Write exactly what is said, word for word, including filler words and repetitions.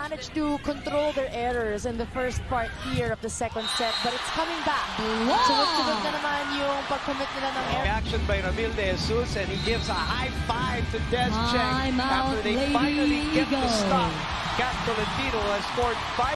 managed to control their errors in the first part here of the second set, but it's coming back. Wow. So sunod na naman yung pag-commit nila ng error. Reaction by Emil De Jesus, and he gives a high five to Des Cheng after they finally get the stop. Kat Tolentino has scored five.